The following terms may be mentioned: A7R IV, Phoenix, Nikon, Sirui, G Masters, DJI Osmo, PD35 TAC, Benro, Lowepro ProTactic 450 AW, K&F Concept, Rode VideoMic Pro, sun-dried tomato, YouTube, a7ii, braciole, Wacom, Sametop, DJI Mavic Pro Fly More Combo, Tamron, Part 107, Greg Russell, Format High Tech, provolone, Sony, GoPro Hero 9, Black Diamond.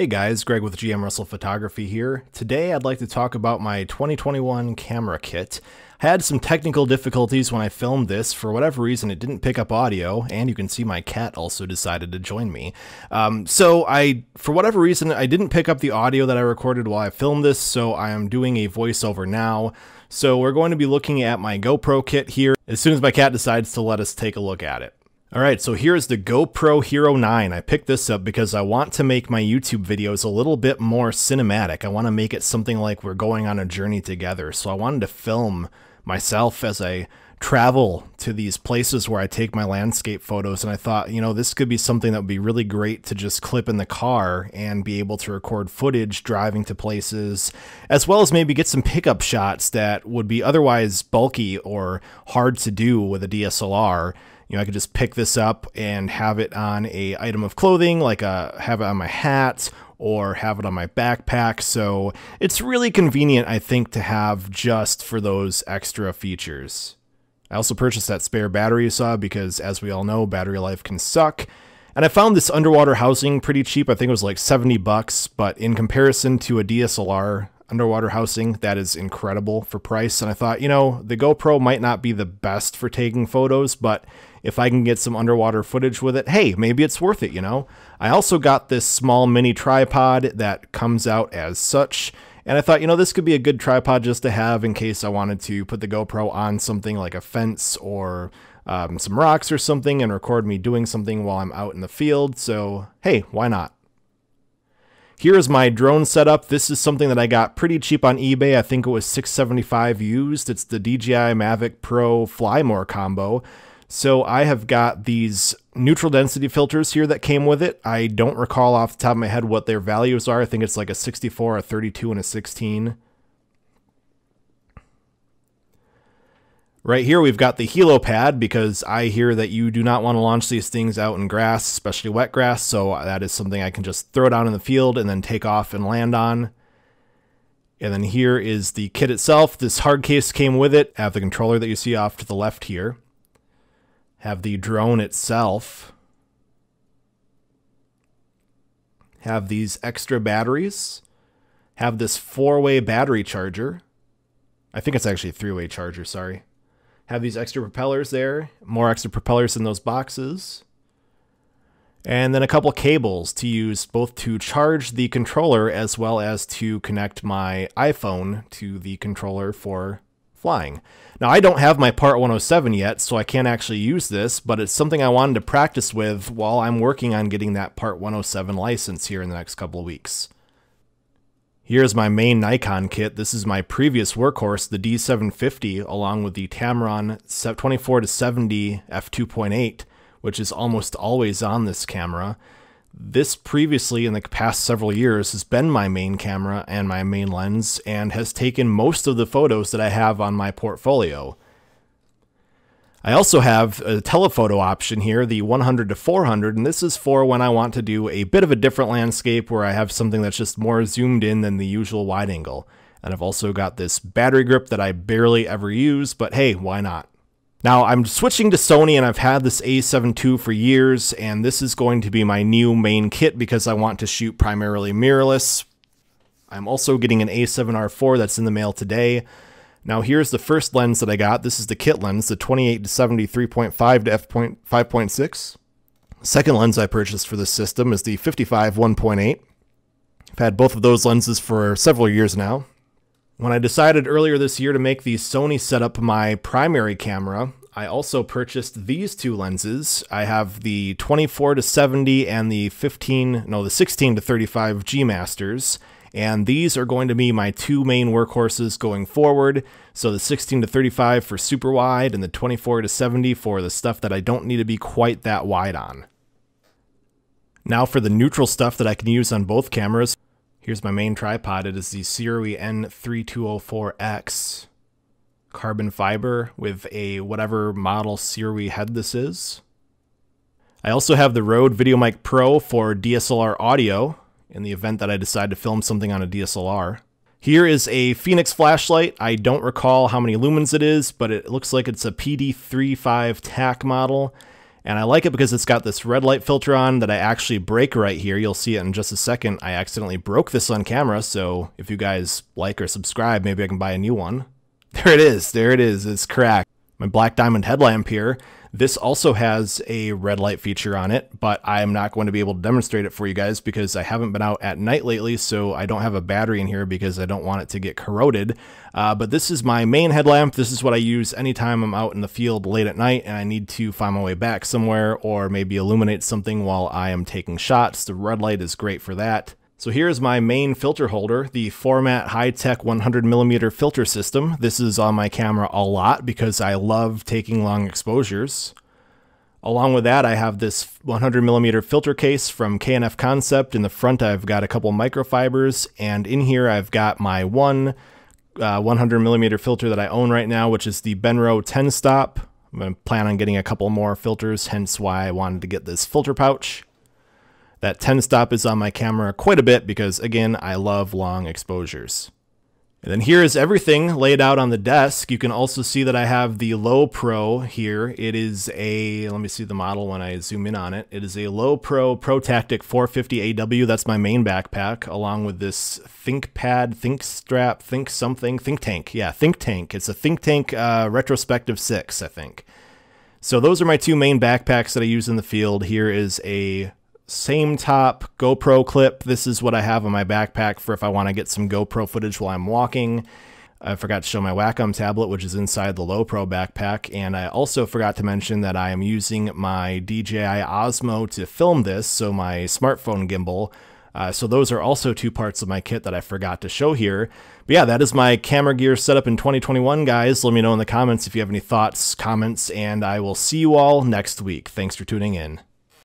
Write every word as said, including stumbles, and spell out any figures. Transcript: Hey guys, Greg with G Russell Photography here. Today I'd like to talk about my twenty twenty-one camera kit. I had some technical difficulties when I filmed this. For whatever reason, it didn't pick up audio, and you can see my cat also decided to join me. Um, so I, for whatever reason, I didn't pick up the audio that I recorded while I filmed this, so I am doing a voiceover now. So we're going to be looking at my GoPro kit here as soon as my cat decides to let us take a look at it. All right, so here's the GoPro Hero nine. I picked this up because I want to make my YouTube videos a little bit more cinematic. I want to make it something like we're going on a journey together. So I wanted to film myself as I travel to these places where I take my landscape photos. And I thought, you know, this could be something that would be really great to just clip in the car and be able to record footage driving to places, as well as maybe get some pickup shots that would be otherwise bulky or hard to do with a D S L R. You know, I could just pick this up and have it on a item of clothing, like a, have it on my hat or have it on my backpack. So it's really convenient, I think, to have just for those extra features. I also purchased that spare battery you saw because, as we all know, battery life can suck. And I found this underwater housing pretty cheap. I think it was like seventy bucks, but in comparison to a D S L R underwater housing, that is incredible for price. And I thought, you know, the GoPro might not be the best for taking photos, but if I can get some underwater footage with it, hey, maybe it's worth it, you know? I also got this small mini tripod that comes out as such. And I thought, you know, this could be a good tripod just to have in case I wanted to put the GoPro on something like a fence or um, some rocks or something and record me doing something while I'm out in the field. So, hey, why not? Here's my drone setup. This is something that I got pretty cheap on eBay. I think it was six seventy-five used. It's the D J I Mavic Pro Fly More Combo. So I have got these neutral density filters here that came with it. I don't recall off the top of my head what their values are. I think it's like a sixty-four, a thirty-two, and a sixteen. Right here we've got the helipad because I hear that you do not want to launch these things out in grass, especially wet grass. So that is something I can just throw down in the field and then take off and land on. And then here is the kit itself. This hard case came with it. I have the controller that you see off to the left here. Have the drone itself, have these extra batteries, have this four-way battery charger. I think it's actually a three-way charger, sorry. Have these extra propellers there, more extra propellers in those boxes. And then a couple cables to use both to charge the controller as well as to connect my iPhone to the controller for flying. Now I don't have my Part one oh seven yet, so I can't actually use this, but it's something I wanted to practice with while I'm working on getting that Part one oh seven license here in the next couple of weeks. Here's my main Nikon kit. This is my previous workhorse, the D seven fifty, along with the Tamron twenty-four to seventy f two point eight, which is almost always on this camera. This previously, in the past several years, has been my main camera and my main lens and has taken most of the photos that I have on my portfolio. I also have a telephoto option here, the one hundred to four hundred, and this is for when I want to do a bit of a different landscape where I have something that's just more zoomed in than the usual wide angle. And I've also got this battery grip that I barely ever use, but hey, why not? Now I'm switching to Sony and I've had this A seven two for years, and this is going to be my new main kit because I want to shoot primarily mirrorless. I'm also getting an A seven R four that's in the mail today. Now here's the first lens that I got. This is the kit lens, the twenty-eight to seventy three point five to f five point six. Second lens I purchased for this system is the fifty-five one point eight. I've had both of those lenses for several years now. When I decided earlier this year to make the Sony setup my primary camera, I also purchased these two lenses. I have the twenty-four to seventy and the fifteen, no, the sixteen to thirty-five G Masters, and these are going to be my two main workhorses going forward. So the sixteen to thirty-five for super wide and the twenty-four to seventy for the stuff that I don't need to be quite that wide on. Now for the neutral stuff that I can use on both cameras. Here's my main tripod. It is the Sirui N three two oh four X carbon fiber with a whatever model Sirui head this is. I also have the Rode VideoMic Pro for D S L R audio in the event that I decide to film something on a D S L R. Here is a Phoenix flashlight. I don't recall how many lumens it is, but it looks like it's a P D thirty-five TAC model. And I like it because it's got this red light filter on that I actually break right here. You'll see it in just a second. I accidentally broke this on camera, so if you guys like or subscribe, maybe I can buy a new one. There it is. There it is. It's cracked. My Black Diamond headlamp here. This also has a red light feature on it, but I'm not going to be able to demonstrate it for you guys because I haven't been out at night lately, so I don't have a battery in here because I don't want it to get corroded. Uh, but this is my main headlamp. This is what I use anytime I'm out in the field late at night and I need to find my way back somewhere or maybe illuminate something while I am taking shots. The red light is great for that. So here's my main filter holder, the Format High Tech one hundred millimeter filter system. This is on my camera a lot because I love taking long exposures. Along with that, I have this one hundred millimeter filter case from K and F Concept. In the front, I've got a couple microfibers, and in here I've got my one uh, one hundred millimeter filter that I own right now, which is the Benro ten stop. I'm gonna plan on getting a couple more filters, hence why I wanted to get this filter pouch. That ten stop is on my camera quite a bit because, again, I love long exposures. And then here is everything laid out on the desk. You can also see that I have the Lowepro here. It is a, let me see the model when I zoom in on it. It is a Lowepro ProTactic four fifty A W. That's my main backpack, along with this ThinkPad, ThinkStrap, Think something, Think Tank. Yeah, Think Tank. It's a Think Tank uh, Retrospective six, I think. So those are my two main backpacks that I use in the field. Here is a Sametop GoPro clip. This is what I have on my backpack for if I want to get some GoPro footage while I'm walking. I forgot to show my Wacom tablet, which is inside the Lowepro backpack. And I also forgot to mention that I am using my D J I Osmo to film this, so my smartphone gimbal. Uh, so those are also two parts of my kit that I forgot to show here. But yeah, that is my camera gear setup in twenty twenty-one, guys. Let me know in the comments if you have any thoughts, comments, and I will see you all next week. Thanks for tuning in.